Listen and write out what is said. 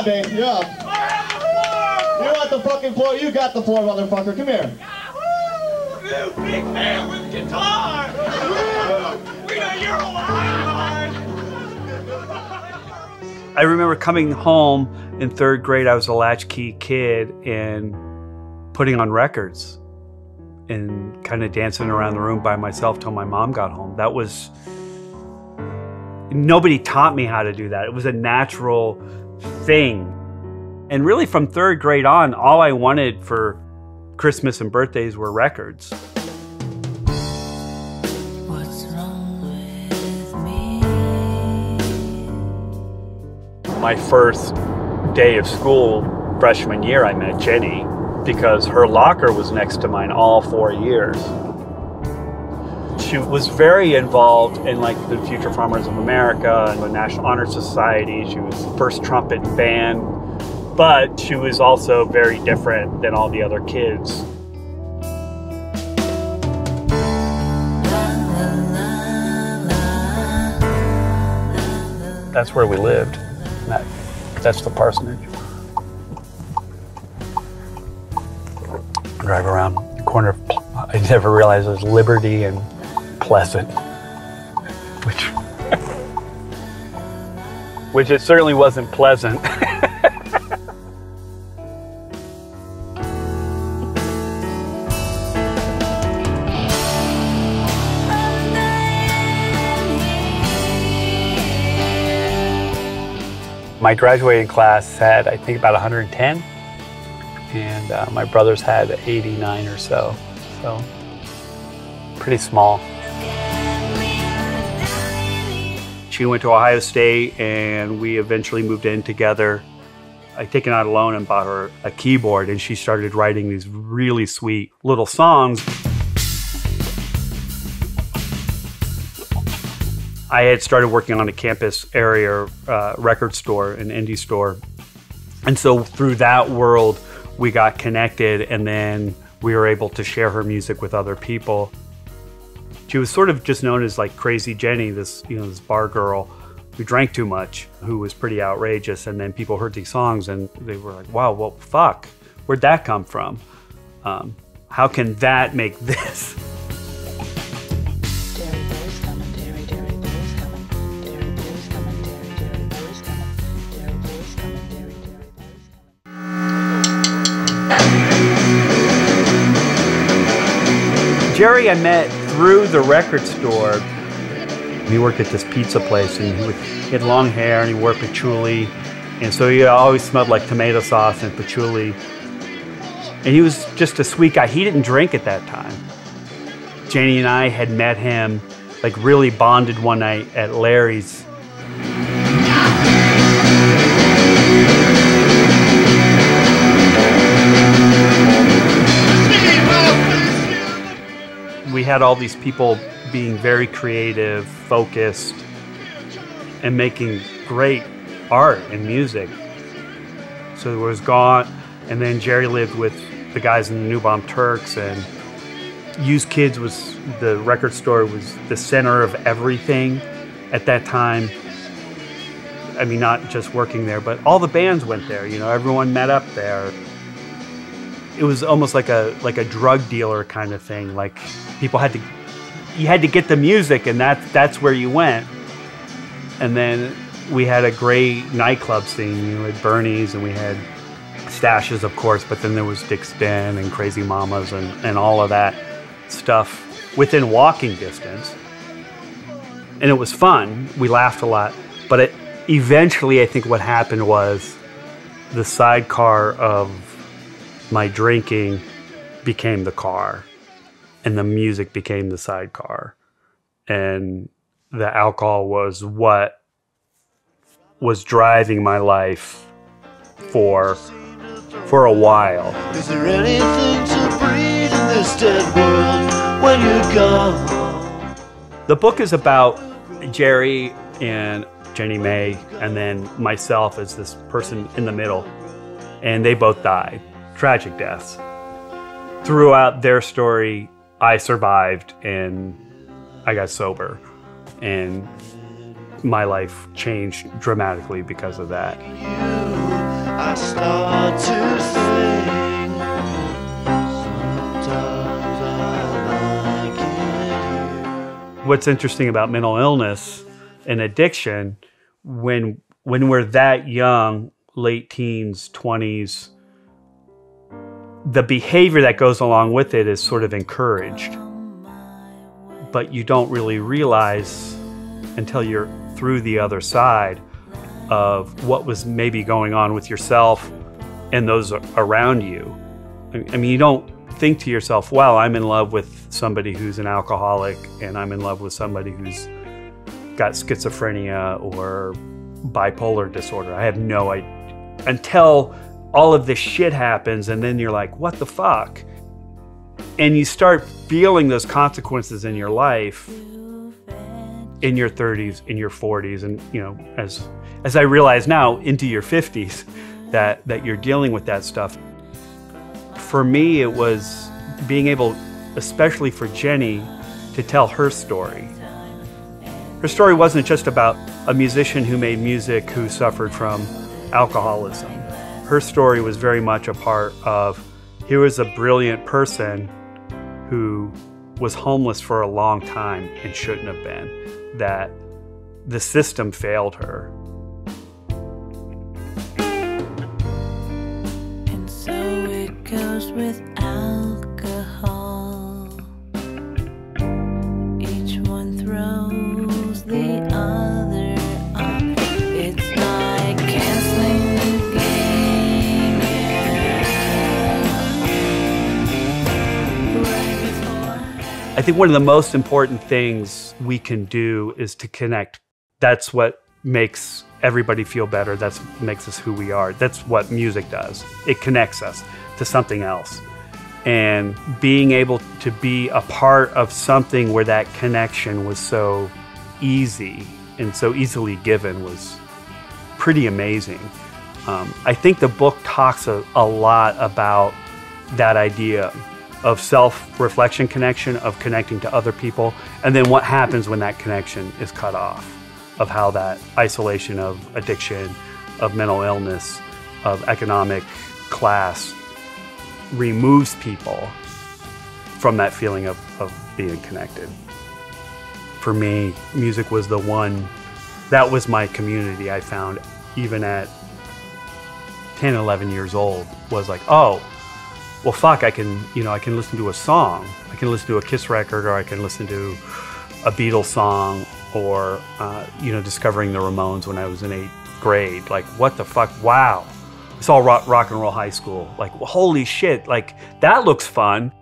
on, babe. You're up. You're at the fucking floor. You got the floor, motherfucker. Come here. Yahoo! New big man with guitar. We know you're alive. I remember coming home in third grade. I was a latchkey kid and putting on records and kind of dancing around the room by myself till my mom got home. That was, nobody taught me how to do that. It was a natural thing. And really from third grade on, all I wanted for Christmas and birthdays were records. What's wrong with me? My first day of school, freshman year, I met Jenny because her locker was next to mine all 4 years. She was very involved in like the Future Farmers of America and the National Honor Society. She was the first trumpet band, but she was also very different than all the other kids. That's where we lived. That's the parsonage. Drive around the corner. I never realized it was Liberty and Pleasant, which it certainly wasn't pleasant. My graduating class had, I think, about 110, and my brothers had 89 or so, so pretty small. She went to Ohio State, and we eventually moved in together. I'd taken out a loan and bought her a keyboard, and she started writing these really sweet little songs. I had started working on a campus area record store, an indie store. And so through that world, we got connected, and then we were able to share her music with other people. She was sort of just known as like Crazy Jenny, this, you know, this bar girl who drank too much, who was pretty outrageous. And then people heard these songs and they were like, wow, well, fuck, where'd that come from? How can that make this? Jerry Boy's coming, Jerry, Jerry Boy's coming, Jerry Boy's coming, Jerry, Jerry Boy's coming, Jerry Boy's coming, Jerry, Jerry Boy's coming. Jerry I met through the record store. He worked at this pizza place, and he had long hair and he wore patchouli, and so he always smelled like tomato sauce and patchouli. And he was just a sweet guy. He didn't drink at that time. Jenny and I had met him, like really bonded one night at Larry's. We had all these people being very creative, focused, and making great art and music. So it was gone, and then Jerry lived with the guys in the New Bomb Turks, and Used Kids was, the record store was the center of everything at that time. I mean, not just working there, but all the bands went there, you know, everyone met up there. It was almost like a drug dealer kind of thing. Like people had to, you had to get the music, and that's where you went. And then we had a great nightclub scene. You know, we had Bernie's and we had Stashes, of course, but then there was Dick's Den and Crazy Mamas and all of that stuff within walking distance. And it was fun. We laughed a lot, but eventually I think what happened was the sidecar of my drinking became the car, and the music became the sidecar, and the alcohol was what was driving my life for a while. Is there anything to breathe in this dead world when you go? The book is about Jerry and Jenny Mae, and then myself as this person in the middle, and they both died. Tragic deaths. Throughout their story, I survived and I got sober, and my life changed dramatically because of that. I start to sing. Sometimes I like it. What's interesting about mental illness and addiction, when we're that young, late teens, 20s, the behavior that goes along with it is sort of encouraged. But you don't really realize until you're through the other side of what was maybe going on with yourself and those around you. I mean, you don't think to yourself, wow, I'm in love with somebody who's an alcoholic, and I'm in love with somebody who's got schizophrenia or bipolar disorder. I have no idea. Until all of this shit happens, and then you're like, what the fuck? And you start feeling those consequences in your life in your 30s, in your 40s, and, you know, as I realize now, into your 50s, that you're dealing with that stuff. For me, it was being able, especially for Jenny, to tell her story. Her story wasn't just about a musician who made music who suffered from alcoholism. Her story was very much a part of, here was a brilliant person who was homeless for a long time and shouldn't have been, that the system failed her. And so it goes with alcohol. Each one throws the other up. It's like canceling the game. Yeah. Right before. I think one of the most important things we can do is to connect. That's what makes everybody feel better. That's what makes us who we are. That's what music does. It connects us to something else. And being able to be a part of something where that connection was so easy and so easily given was pretty amazing. I think the book talks a lot about that idea of self-reflection, connection, of connecting to other people, and then what happens when that connection is cut off. Of how that isolation of addiction, of mental illness, of economic class removes people from that feeling of being connected. For me, music was the one, that was my community I found even at 10, 11 years old, was like, oh, well fuck, I can, you know, I can listen to a song. I can listen to a Kiss record, or I can listen to a Beatles song, or you know, discovering the Ramones when I was in 8th grade. Like, what the fuck, wow. It's all Rock and Roll High School. Like, well, holy shit, like, that looks fun.